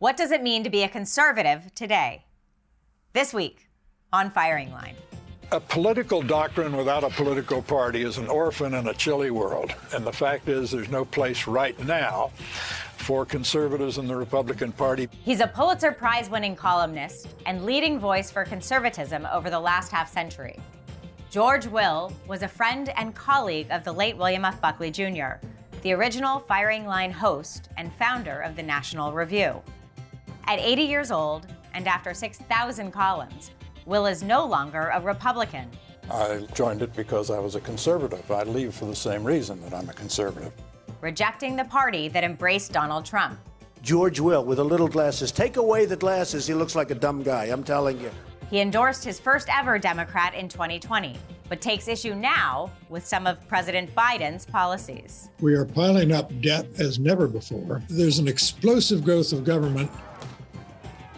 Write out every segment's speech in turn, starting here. What does it mean to be a conservative today? This week on Firing Line. A political doctrine without a political party is an orphan in a chilly world. And the fact is, there's no place right now for conservatives in the Republican Party. He's a Pulitzer Prize-winning columnist and leading voice for conservatism over the last half-century. George Will was a friend and colleague of the late William F. Buckley Jr., the original Firing Line host and founder of the National Review. At 80 years old, and after 6,000 columns, Will is no longer a Republican. I joined it because I was a conservative. I leave for the same reason, that I'm a conservative. Rejecting the party that embraced Donald Trump. George Will, with the little glasses. Take away the glasses. He looks like a dumb guy, I'm telling you. He endorsed his first ever Democrat in 2020, but takes issue now with some of President Biden's policies. We are piling up debt as never before. There's an explosive growth of government.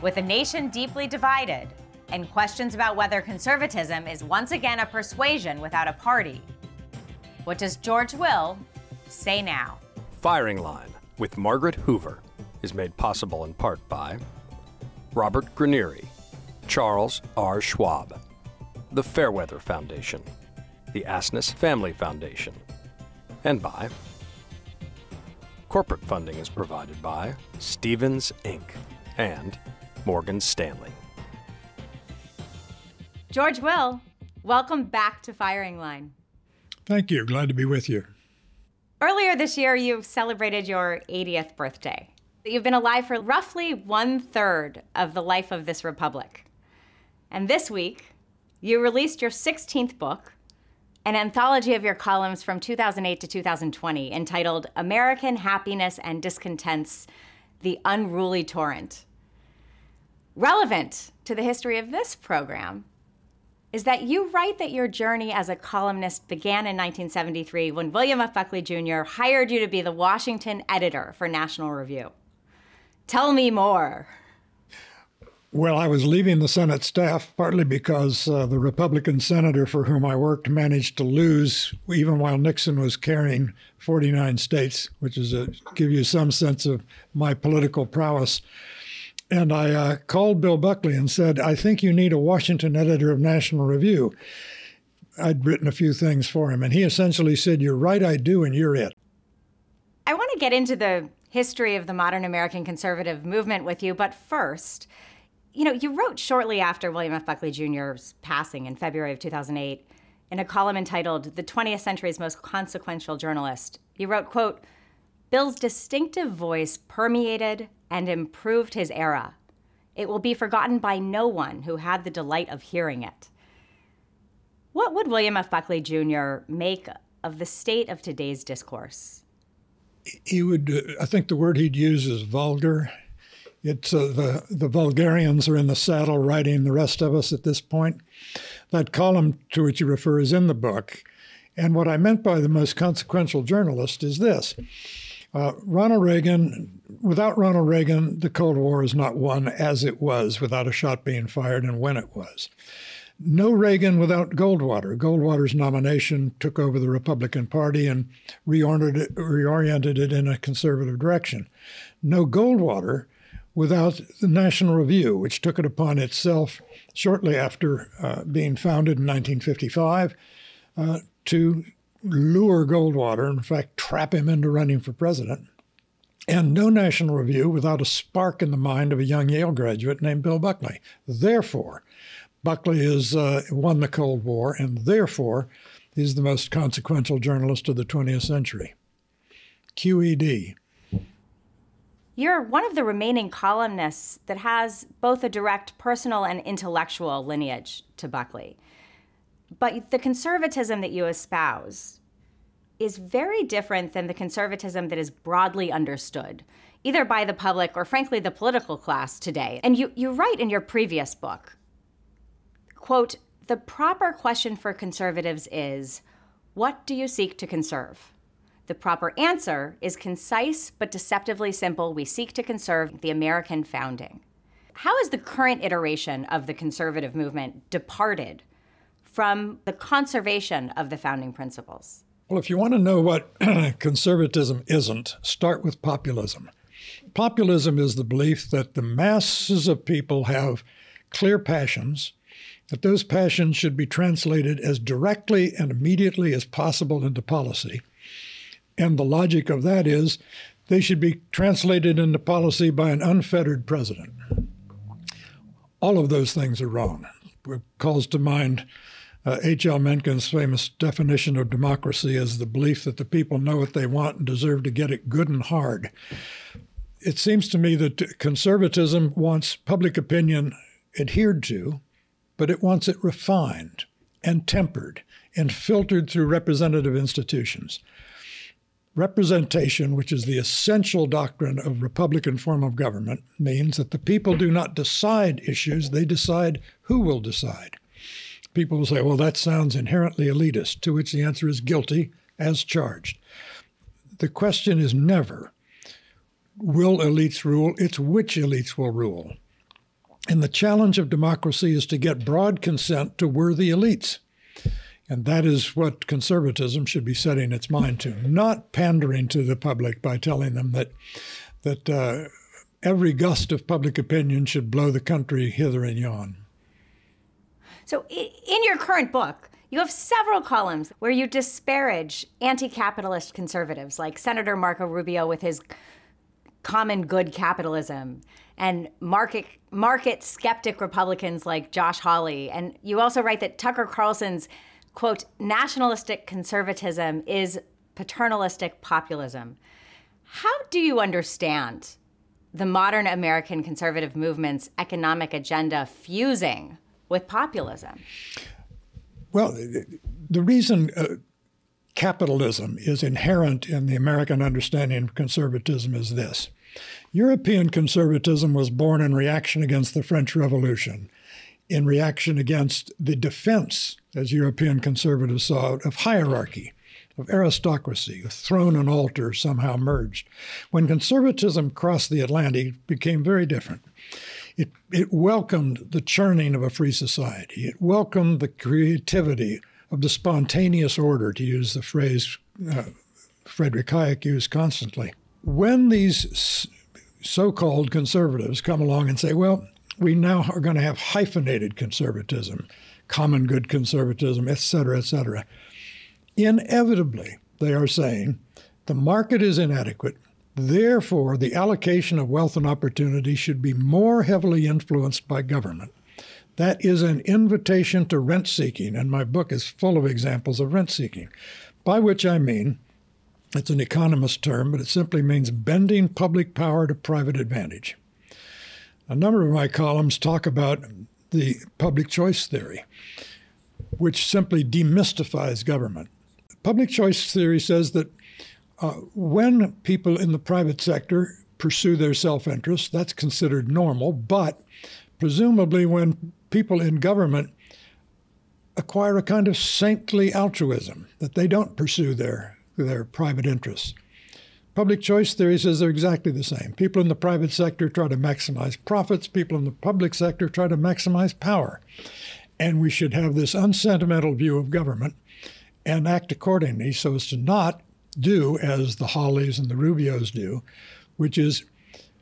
With a nation deeply divided, and questions about whether conservatism is once again a persuasion without a party. What does George Will say now? Firing Line with Margaret Hoover is made possible in part by Robert Granieri, Charles R. Schwab, the Fairweather Foundation, the Asness Family Foundation, and by corporate funding is provided by Stevens, Inc. and Morgan Stanley. George Will, welcome back to Firing Line. Thank you. Glad to be with you. Earlier this year, you celebrated your 80th birthday. You've been alive for roughly one-third of the life of this republic. And this week, you released your 16th book, an anthology of your columns from 2008 to 2020, entitled American Happiness and Discontents, The Unruly Torrent. Relevant to the history of this program is that you write that your journey as a columnist began in 1973 when William F. Buckley Jr. hired you to be the Washington editor for National Review. Tell me more. Well, I was leaving the Senate staff partly because the Republican senator for whom I worked managed to lose even while Nixon was carrying 49 states, which is a, give you some sense of my political prowess. And I called Bill Buckley and said, I think you need a Washington editor of National Review. I'd written a few things for him, and he essentially said, you're right, I do, and you're it. I want to get into the history of the modern American conservative movement with you, but first, you know, you wrote shortly after William F. Buckley Jr.'s passing in February of 2008 in a column entitled, The 20th Century's Most Consequential Journalist. You wrote, quote, Bill's distinctive voice permeated and improved his era. It will be forgotten by no one who had the delight of hearing it. What would William F. Buckley Jr. make of the state of today's discourse? He would, I think the word he'd use is vulgar. It's the vulgarians are in the saddle riding the rest of us at this point. That column to which you refer is in the book. And what I meant by the most consequential journalist is this. Ronald Reagan, without Ronald Reagan, the Cold War is not won as it was, without a shot being fired and when it was. No Reagan without Goldwater. Goldwater's nomination took over the Republican Party and reoriented it in a conservative direction. No Goldwater without the National Review, which took it upon itself shortly after being founded in 1955 to lure Goldwater, in fact, trap him into running for president, and no National Review without a spark in the mind of a young Yale graduate named Bill Buckley. Therefore, Buckley has won the Cold War, and therefore, he's the most consequential journalist of the 20th century. QED. You're one of the remaining columnists that has both a direct personal and intellectual lineage to Buckley. But the conservatism that you espouse is very different than the conservatism that is broadly understood, either by the public or, frankly, the political class today. And you write in your previous book, quote, the proper question for conservatives is, what do you seek to conserve? The proper answer is concise but deceptively simple. We seek to conserve the American founding. How has the current iteration of the conservative movement departed from the conservation of the founding principles? Well, if you want to know what conservatism isn't, start with populism. Populism is the belief that the masses of people have clear passions, that those passions should be translated as directly and immediately as possible into policy. And the logic of that is they should be translated into policy by an unfettered president. All of those things are wrong. It calls to mind H.L. Menken's famous definition of democracy as the belief that the people know what they want and deserve to get it good and hard. It seems to me that conservatism wants public opinion adhered to, but it wants it refined and tempered and filtered through representative institutions. Representation, which is the essential doctrine of Republican form of government, means that the people do not decide issues, they decide who will decide. People will say, well, that sounds inherently elitist, to which the answer is guilty as charged. The question is never, will elites rule? It's which elites will rule. And the challenge of democracy is to get broad consent to worthy elites. And that is what conservatism should be setting its mind to, not pandering to the public by telling them that every gust of public opinion should blow the country hither and yon. So in your current book, you have several columns where you disparage anti-capitalist conservatives, like Senator Marco Rubio with his common good capitalism, and market skeptic Republicans like Josh Hawley. And you also write that Tucker Carlson's, quote, nationalistic conservatism is paternalistic populism. How do you understand the modern American conservative movement's economic agenda fusing with populism? Well, the reason capitalism is inherent in the American understanding of conservatism is this. European conservatism was born in reaction against the French Revolution, in reaction against the defense, as European conservatives saw it, of hierarchy, of aristocracy, of throne and altar somehow merged. When conservatism crossed the Atlantic, it became very different. It welcomed the churning of a free society. It welcomed the creativity of the spontaneous order, to use the phrase Friedrich Hayek used constantly. When these so-called conservatives come along and say, well, we now are going to have hyphenated conservatism, common good conservatism, et cetera, inevitably, they are saying, the market is inadequate. Therefore, the allocation of wealth and opportunity should be more heavily influenced by government. That is an invitation to rent-seeking, and my book is full of examples of rent-seeking, by which I mean, it's an economist term, but it simply means bending public power to private advantage. A number of my columns talk about the public choice theory, which simply demystifies government. Public choice theory says that when people in the private sector pursue their self-interest, that's considered normal, but presumably when people in government acquire a kind of saintly altruism, that they don't pursue their private interests. Public choice theory says they're exactly the same. People in the private sector try to maximize profits. People in the public sector try to maximize power. And we should have this unsentimental view of government and act accordingly so as to not do as the Hawleys and the Rubios do, which is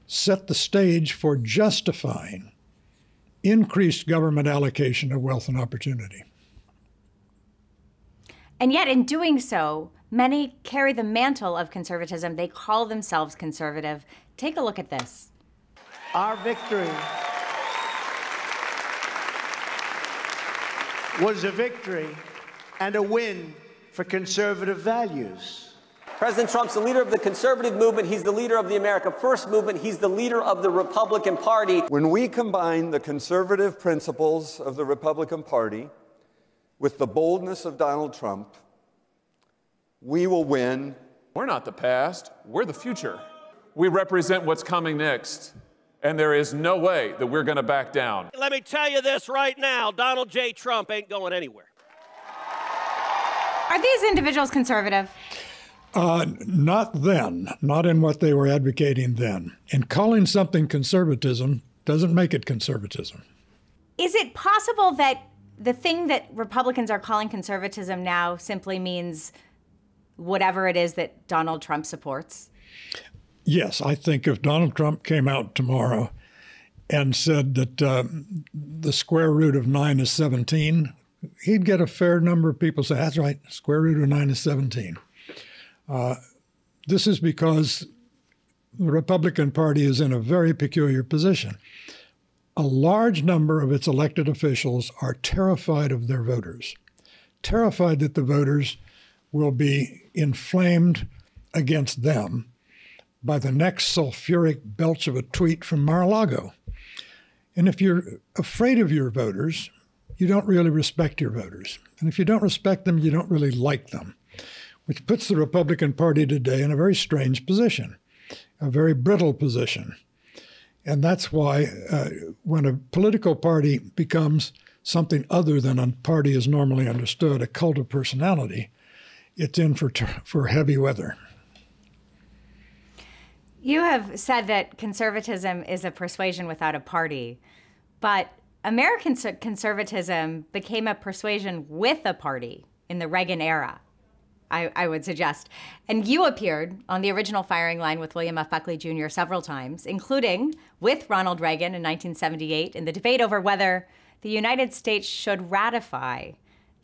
set the stage for justifying increased government allocation of wealth and opportunity. And yet in doing so, many carry the mantle of conservatism. They call themselves conservative. Take a look at this. Our victory was a victory and a win for conservative values. President Trump's the leader of the conservative movement. He's the leader of the America First movement. He's the leader of the Republican Party. When we combine the conservative principles of the Republican Party with the boldness of Donald Trump, we will win. We're not the past, we're the future. We represent what's coming next, and there is no way that we're going to back down. Let me tell you this right now, Donald J. Trump ain't going anywhere. Are these individuals conservative? Not then, not in what they were advocating then. And calling something conservatism doesn't make it conservatism. Is it possible that the thing that Republicans are calling conservatism now simply means whatever it is that Donald Trump supports? Yes, I think if Donald Trump came out tomorrow and said that the square root of 9 is 17, he'd get a fair number of people say, that's right, square root of 9 is 17. This is because the Republican Party is in a very peculiar position. A large number of its elected officials are terrified of their voters, terrified that the voters will be inflamed against them by the next sulfuric belch of a tweet from Mar-a-Lago. And if you're afraid of your voters, you don't really respect your voters. And if you don't respect them, you don't really like them, which puts the Republican Party today in a very strange position, a very brittle position. And that's why when a political party becomes something other than a party is normally understood, a cult of personality, it's in for heavy weather. You have said that conservatism is a persuasion without a party, but American conservatism became a persuasion with a party in the Reagan era, I would suggest. And you appeared on the original Firing Line with William F. Buckley Jr. several times, including with Ronald Reagan in 1978 in the debate over whether the United States should ratify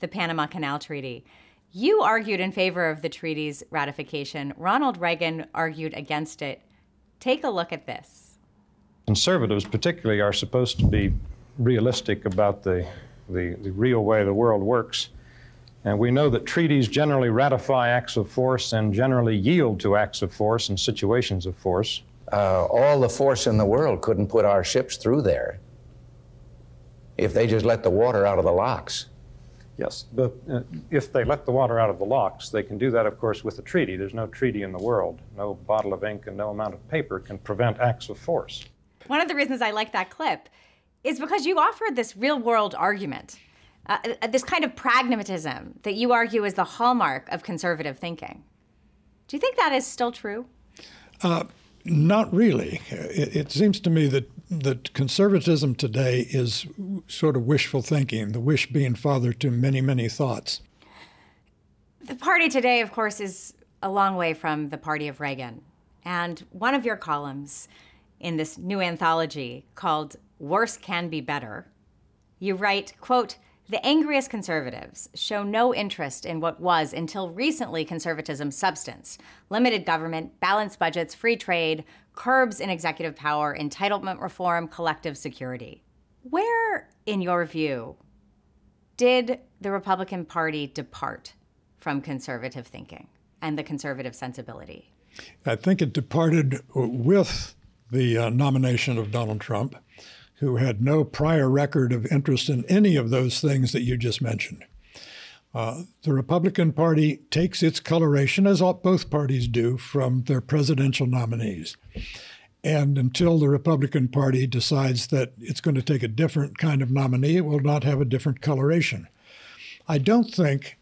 the Panama Canal Treaty. You argued in favor of the treaty's ratification. Ronald Reagan argued against it. Take a look at this. Conservatives particularly are supposed to be realistic about the real way the world works. And we know that treaties generally ratify acts of force and generally yield to acts of force and situations of force. All the force in the world couldn't put our ships through there if they just let the water out of the locks. Yes, but if they let the water out of the locks, they can do that, of course, with a treaty. There's no treaty in the world. No bottle of ink and no amount of paper can prevent acts of force. One of the reasons I like that clip is because you offered this real-world argument, this kind of pragmatism that you argue is the hallmark of conservative thinking. Do you think that is still true? Not really. It seems to me that conservatism today is sort of wishful thinking, the wish being father to many, many thoughts. The party today, of course, is a long way from the party of Reagan. And one of your columns in this new anthology called Worse Can Be Better, you write, quote, "The angriest conservatives show no interest in what was, until recently, conservatism's substance: limited government, balanced budgets, free trade, curbs in executive power, entitlement reform, collective security." Where, in your view, did the Republican Party depart from conservative thinking and the conservative sensibility? I think it departed with the nomination of Donald Trump, who had no prior record of interest in any of those things that you just mentioned. The Republican Party takes its coloration, as both parties do, from their presidential nominees. And until the Republican Party decides that it's going to take a different kind of nominee, it will not have a different coloration. I don't think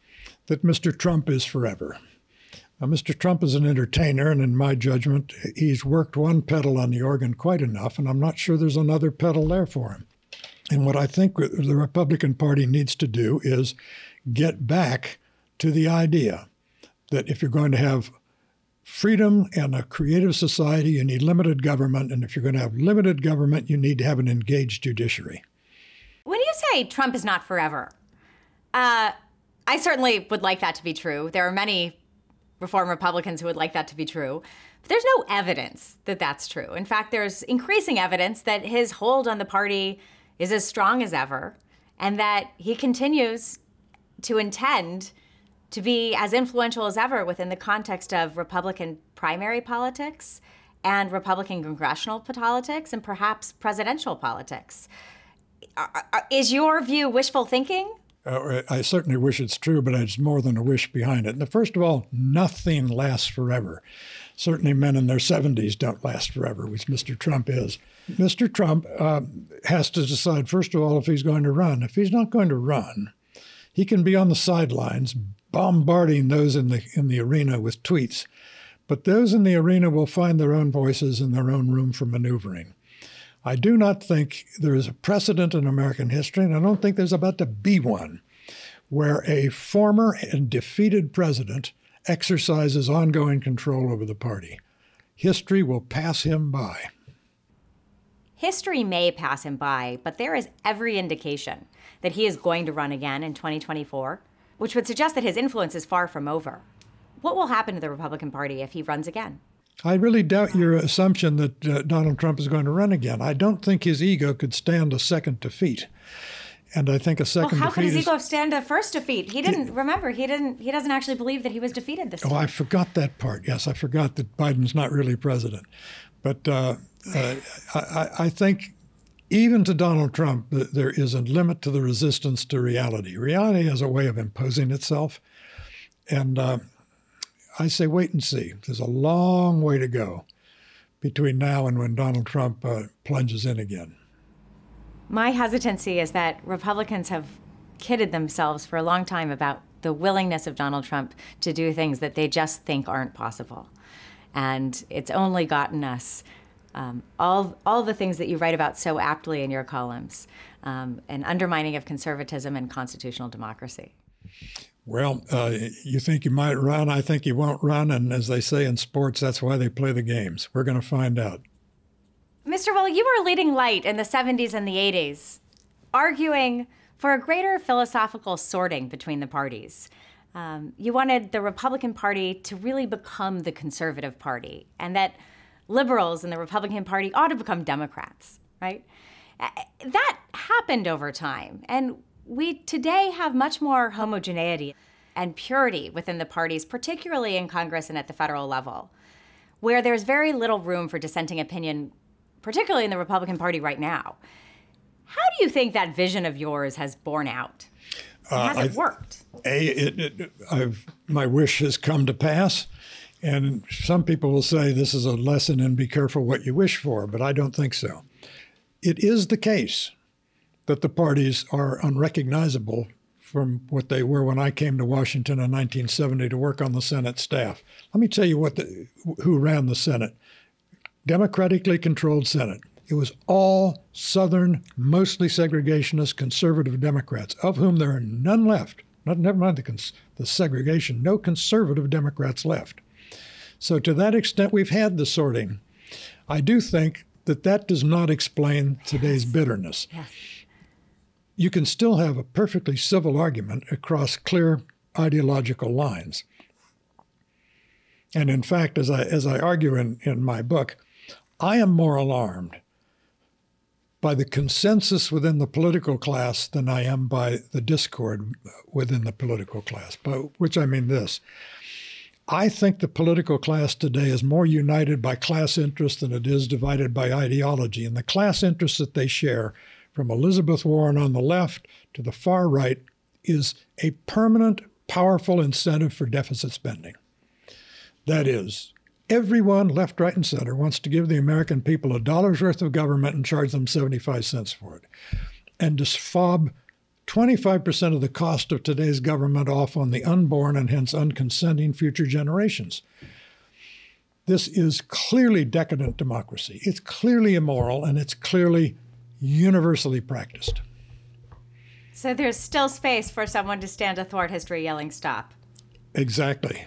that Mr. Trump is forever. Mr. Trump is an entertainer, and in my judgment, he's worked one pedal on the organ quite enough, and I'm not sure there's another pedal there for him. And what I think the Republican Party needs to do is get back to the idea that if you're going to have freedom and a creative society, you need limited government, and if you're going to have limited government, you need to have an engaged judiciary. When you say Trump is not forever, I certainly would like that to be true. There are many reform Republicans who would like that to be true. But there's no evidence that that's true. In fact, there's increasing evidence that his hold on the party is as strong as ever, and that he continues to intend to be as influential as ever within the context of Republican primary politics and Republican congressional politics and perhaps presidential politics. Is your view wishful thinking? I certainly wish it's true, but there's more than a wish behind it. And first of all, nothing lasts forever. Certainly men in their 70s don't last forever, which Mr. Trump is. Mr. Trump has to decide, first of all, if he's going to run. If he's not going to run, he can be on the sidelines bombarding those in the arena with tweets. But those in the arena will find their own voices and their own room for maneuvering. I do not think there is a precedent in American history, and I don't think there's about to be one, where a former and defeated president exercises ongoing control over the party. history will pass him by. History may pass him by, but there is every indication that he is going to run again in 2024, which would suggest that his influence is far from over. What will happen to the Republican Party if he runs again? I really doubt your assumption that Donald Trump is going to run again. I don't think his ego could stand a second defeat. And I think a second defeat. Well, how could his ego stand a first defeat? He didn't, remember, he doesn't actually believe that he was defeated this time. Oh, I forgot that part. Yes, I forgot that Biden's not really president. But I think even to Donald Trump, there is a limit to the resistance to reality. Reality has a way of imposing itself. And I say wait and see. There's a long way to go between now and when Donald Trump plunges in again. My hesitancy is that Republicans have kidded themselves for a long time about the willingness of Donald Trump to do things that they just think aren't possible. And it's only gotten us all the things that you write about so aptly in your columns, an undermining of conservatism and constitutional democracy. Well, you think you might run, I think you won't run, and as they say in sports, that's why they play the games. We're going to find out. Mr. Will, you were a leading light in the 70s and the 80s, arguing for a greater philosophical sorting between the parties. You wanted the Republican Party to really become the conservative party, and that liberals in the Republican Party ought to become Democrats, right? That happened over time, and we today have much more homogeneity and purity within the parties, particularly in Congress and at the federal level, where there's very little room for dissenting opinion, particularly in the Republican Party right now. How do you think that vision of yours has borne out? Has it worked? My wish has come to pass. And some people will say this is a lesson in be careful what you wish for, but I don't think so. It is the case that the parties are unrecognizable from what they were when I came to Washington in 1970 to work on the Senate staff. Let me tell you what who ran the Senate. Democratically controlled Senate. It was all Southern, mostly segregationist, conservative Democrats, of whom there are none left. Never mind the segregation, no conservative Democrats left. So to that extent, we've had the sorting. I do think that that does not explain today's bitterness. Yes. You can still have a perfectly civil argument across clear ideological lines. And in fact, as I argue in my book, I am more alarmed by the consensus within the political class than I am by the discord within the political class, by which I mean this. I think the political class today is more united by class interest than it is divided by ideology. And the class interests that they share, from Elizabeth Warren on the left to the far right, is a permanent, powerful incentive for deficit spending. That is, everyone, left, right, and center, wants to give the American people $1's worth of government and charge them 75 cents for it, and to fob 25% of the cost of today's government off on the unborn and hence unconsenting future generations. This is clearly decadent democracy. It's clearly immoral, and it's clearly universally practiced. So there's still space for someone to stand athwart history yelling stop. Exactly.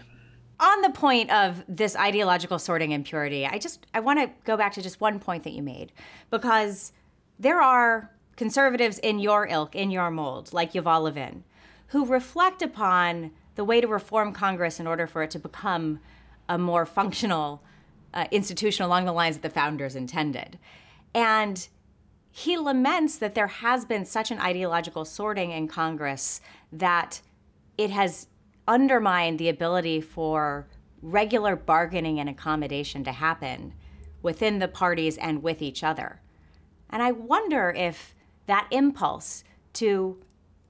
On the point of this ideological sorting and purity, I want to go back to just one point that you made, because there are conservatives in your ilk, in your mold, like Yuval Levin, who reflect upon the way to reform Congress in order for it to become a more functional institution along the lines that the founders intended. And he laments that there has been such an ideological sorting in Congress that it has undermine the ability for regular bargaining and accommodation to happen within the parties and with each other. And I wonder if that impulse to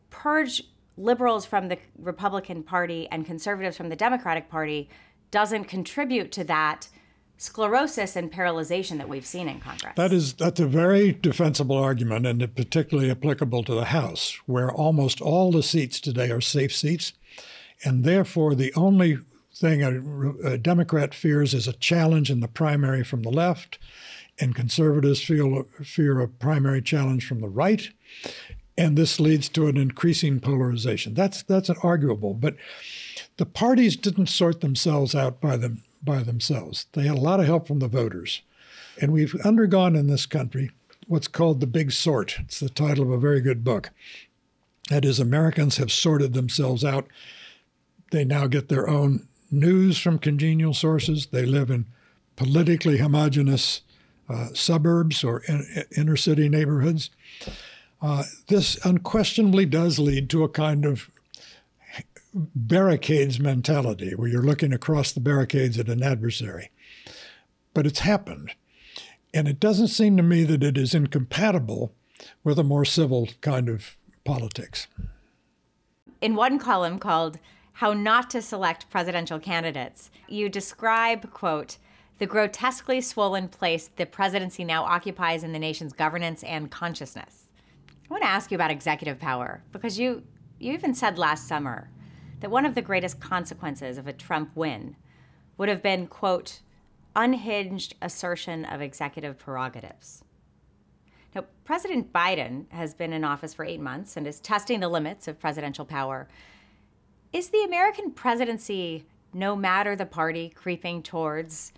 purge liberals from the Republican Party and conservatives from the Democratic Party doesn't contribute to that sclerosis and paralyzation that we've seen in Congress. That's a very defensible argument, and particularly applicable to the House, where almost all the seats today are safe seats. And therefore, the only thing a Democrat fears is a challenge in the primary from the left, and conservatives fear a primary challenge from the right. And this leads to an increasing polarization. That's arguable. But the parties didn't sort themselves out by by themselves. They had a lot of help from the voters. And we've undergone in this country what's called the big sort. It's the title of a very good book. That is, Americans have sorted themselves out. They now get their own news from congenial sources. They live in politically homogeneous suburbs or inner city neighborhoods. This unquestionably does lead to a kind of barricades mentality, where you're looking across the barricades at an adversary. But it's happened. And it doesn't seem to me that it is incompatible with a more civil kind of politics. In one column called How Not to Select Presidential Candidates, you describe, quote, the grotesquely swollen place the presidency now occupies in the nation's governance and consciousness. I want to ask you about executive power, because you even said last summer that one of the greatest consequences of a Trump win would have been, quote, unhinged assertion of executive prerogatives. Now, President Biden has been in office for 8 months and is testing the limits of presidential power. Is the American presidency, no matter the party, creeping towards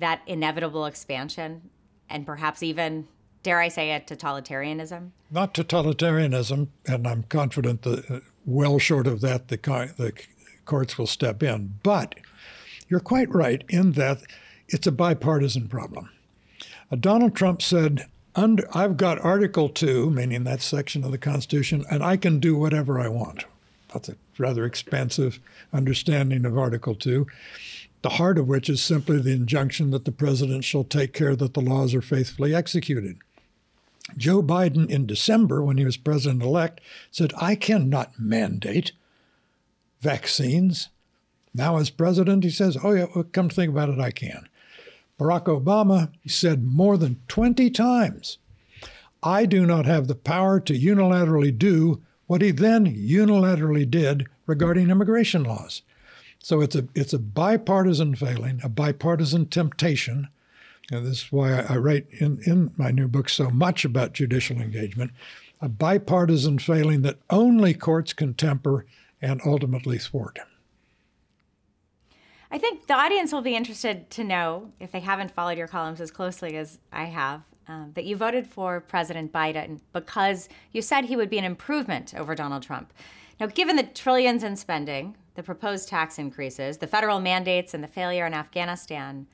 that inevitable expansion and perhaps even, dare I say it, totalitarianism? Not totalitarianism, and I'm confident that well short of that the courts will step in. But you're quite right in that it's a bipartisan problem. Donald Trump said, I've got Article 2, meaning that section of the Constitution, and I can do whatever I want. That's a rather expansive understanding of Article 2, the heart of which is simply the injunction that the president shall take care that the laws are faithfully executed. Joe Biden in December, when he was president-elect, said, I cannot mandate vaccines. Now as president, he says, oh yeah, well, come to think about it, I can. Barack Obama said more than 20 times, I do not have the power to unilaterally do what he then unilaterally did regarding immigration laws. So it's a bipartisan failing, a bipartisan temptation. And this is why I write in my new book so much about judicial engagement, a bipartisan failing that only courts can temper and ultimately thwart. I think the audience will be interested to know, if they haven't followed your columns as closely as I have, that you voted for President Biden because you said he would be an improvement over Donald Trump. Now, given the trillions in spending, the proposed tax increases, the federal mandates, and the failure in Afghanistan,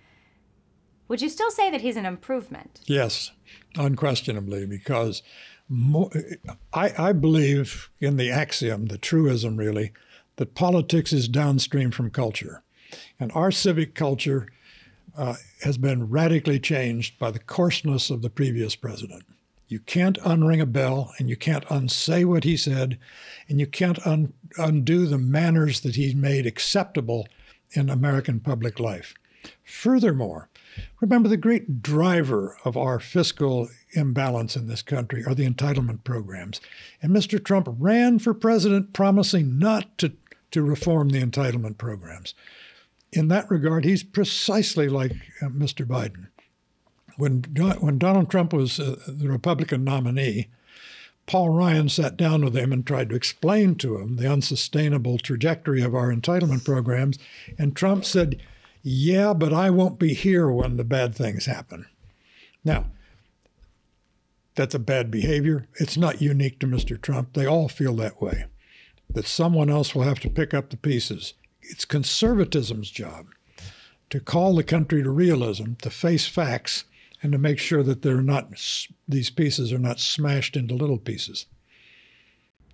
would you still say that he's an improvement? Yes, unquestionably, because I believe in the axiom, the truism really, that politics is downstream from culture. And our civic culture has been radically changed by the coarseness of the previous president. You can't unring a bell, and you can't unsay what he said, and you can't undo the manners that he made acceptable in American public life. Furthermore, remember the great driver of our fiscal imbalance in this country are the entitlement programs. And Mr. Trump ran for president promising not to reform the entitlement programs. In that regard, he's precisely like Mr. Biden. When Donald Trump was the Republican nominee, Paul Ryan sat down with him and tried to explain to him the unsustainable trajectory of our entitlement programs. And Trump said, yeah, but I won't be here when the bad things happen. Now, that's a bad behavior. It's not unique to Mr. Trump. They all feel that way, that someone else will have to pick up the pieces. It's conservatism's job to call the country to realism, to face facts, and to make sure that these pieces are not smashed into little pieces.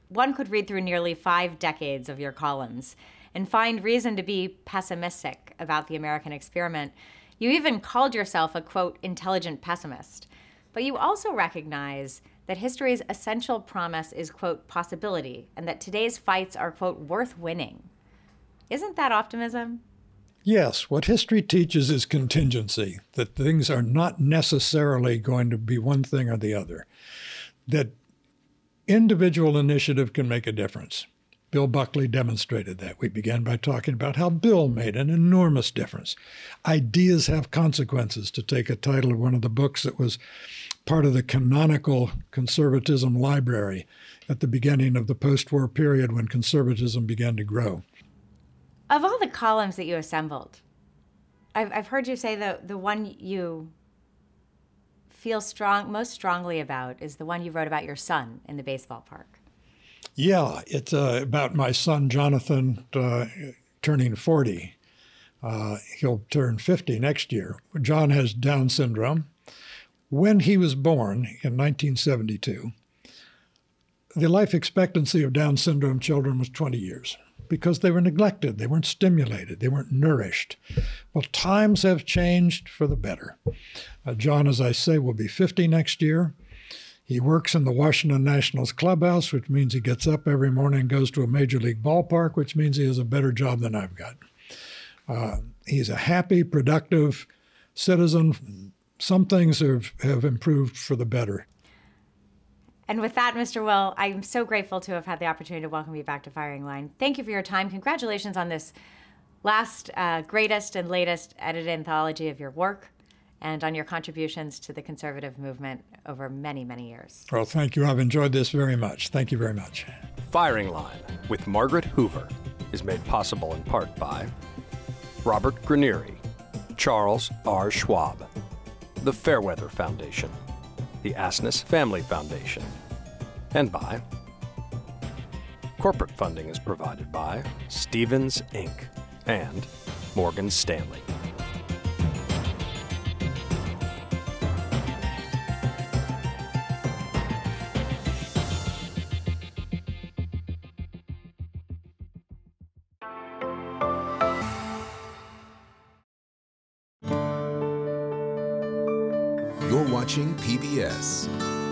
One could read through nearly 5 decades of your columns and find reason to be pessimistic about the American experiment. You even called yourself a, quote, intelligent pessimist. But you also recognize that history's essential promise is, quote, possibility, and that today's fights are, quote, worth winning. Isn't that optimism? Yes. What history teaches is contingency, that things are not necessarily going to be one thing or the other, that individual initiative can make a difference. Bill Buckley demonstrated that. We began by talking about how Bill made an enormous difference. Ideas have consequences, to take a title of one of the books that was part of the canonical conservatism library at the beginning of the post-war period when conservatism began to grow. Of all the columns that you assembled, I've heard you say that the one you feel most strongly about is the one you wrote about your son in the baseball park. Yeah, it's about my son, Jonathan, turning 40. He'll turn 50 next year. John has Down syndrome. When he was born in 1972, the life expectancy of Down syndrome children was 20 years because they were neglected, they weren't stimulated, they weren't nourished. Well, times have changed for the better. John, as I say, will be 50 next year. He works in the Washington Nationals clubhouse, which means he gets up every morning and goes to a major league ballpark, which means he has a better job than I've got. He's a happy, productive citizen. Some things have improved for the better. And with that, Mr. Will, I'm so grateful to have had the opportunity to welcome you back to Firing Line. Thank you for your time. Congratulations on this last, greatest and latest edited anthology of your work and on your contributions to the conservative movement over many, many years. Well, thank you. I've enjoyed this very much. Thank you very much. Firing Line with Margaret Hoover is made possible in part by Robert Granieri, Charles R. Schwab, the Fairweather Foundation, the Asness Family Foundation, and by corporate funding is provided by Stevens, Inc. and Morgan Stanley. You're watching PBS.